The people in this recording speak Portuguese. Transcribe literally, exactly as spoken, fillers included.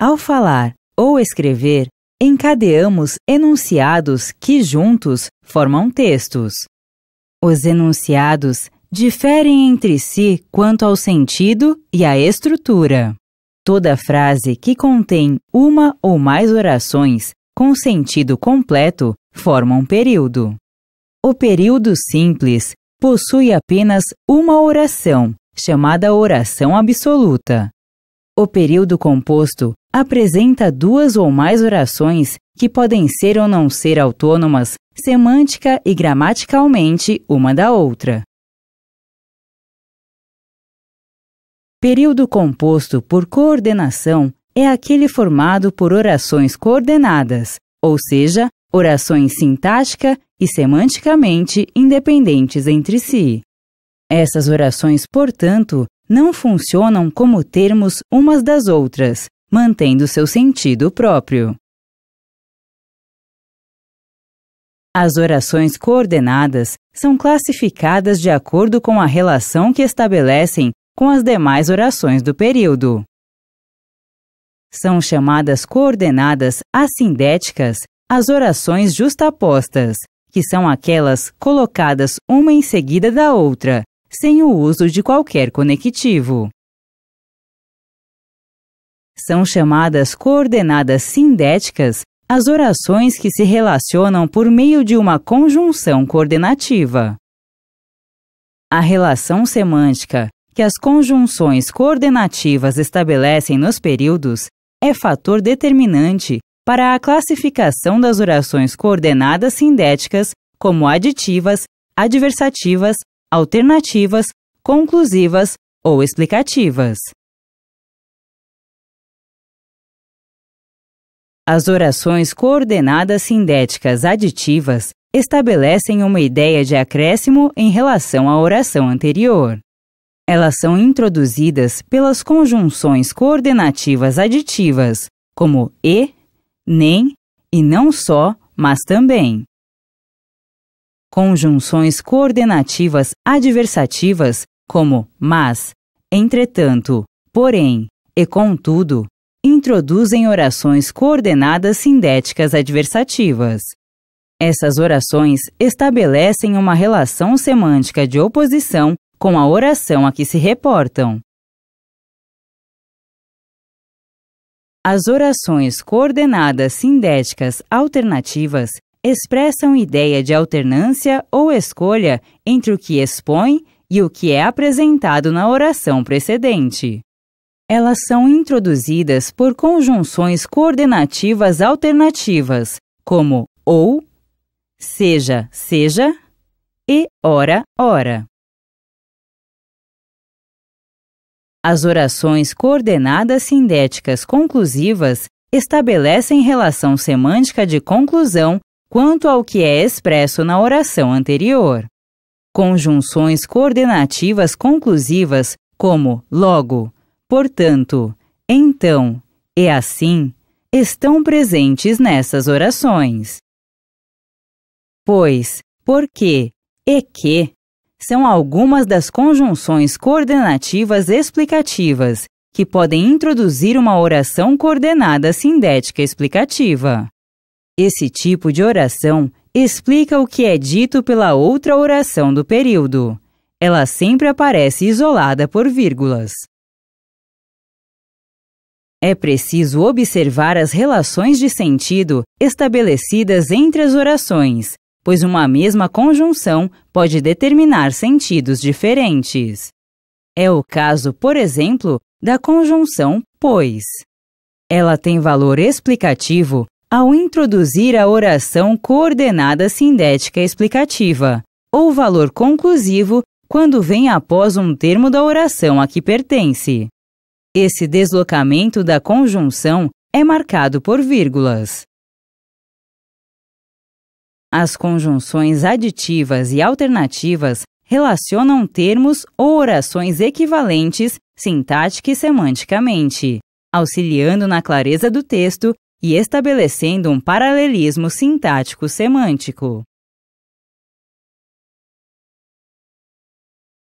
Ao falar ou escrever, encadeamos enunciados que juntos formam textos. Os enunciados diferem entre si quanto ao sentido e à estrutura. Toda frase que contém uma ou mais orações com sentido completo forma um período. O período simples possui apenas uma oração, chamada oração absoluta. O período composto apresenta duas ou mais orações que podem ser ou não ser autônomas, semântica e gramaticalmente uma da outra. Período composto por coordenação é aquele formado por orações coordenadas, ou seja, orações sintática e semanticamente independentes entre si. Essas orações, portanto, não funcionam como termos umas das outras, mantendo seu sentido próprio. As orações coordenadas são classificadas de acordo com a relação que estabelecem com as demais orações do período. São chamadas coordenadas assindéticas as orações justapostas, que são aquelas colocadas uma em seguida da outra, sem o uso de qualquer conectivo. São chamadas coordenadas sindéticas as orações que se relacionam por meio de uma conjunção coordenativa. A relação semântica que as conjunções coordenativas estabelecem nos períodos é fator determinante para a classificação das orações coordenadas sindéticas como aditivas, adversativas, alternativas, conclusivas ou explicativas. As orações coordenadas sindéticas aditivas estabelecem uma ideia de acréscimo em relação à oração anterior. Elas são introduzidas pelas conjunções coordenativas aditivas, como e, nem e não só, mas também. Conjunções coordenativas adversativas, como mas, entretanto, porém e contudo, introduzem orações coordenadas sindéticas adversativas. Essas orações estabelecem uma relação semântica de oposição com a oração a que se reportam. As orações coordenadas sindéticas alternativas expressam ideia de alternância ou escolha entre o que expõe e o que é apresentado na oração precedente. Elas são introduzidas por conjunções coordenativas alternativas, como ou, seja, seja, e ora, ora. As orações coordenadas sindéticas conclusivas estabelecem relação semântica de conclusão quanto ao que é expresso na oração anterior. Conjunções coordenativas conclusivas, como logo, portanto, então e assim, estão presentes nessas orações. Pois, porque e que são algumas das conjunções coordenativas explicativas que podem introduzir uma oração coordenada sindética explicativa. Esse tipo de oração explica o que é dito pela outra oração do período. Ela sempre aparece isolada por vírgulas. É preciso observar as relações de sentido estabelecidas entre as orações, pois uma mesma conjunção pode determinar sentidos diferentes. É o caso, por exemplo, da conjunção pois. Ela tem valor explicativo ao introduzir a oração coordenada sindética explicativa, ou valor conclusivo quando vem após um termo da oração a que pertence. Esse deslocamento da conjunção é marcado por vírgulas. As conjunções aditivas e alternativas relacionam termos ou orações equivalentes sintática e semanticamente, auxiliando na clareza do texto e estabelecendo um paralelismo sintático-semântico.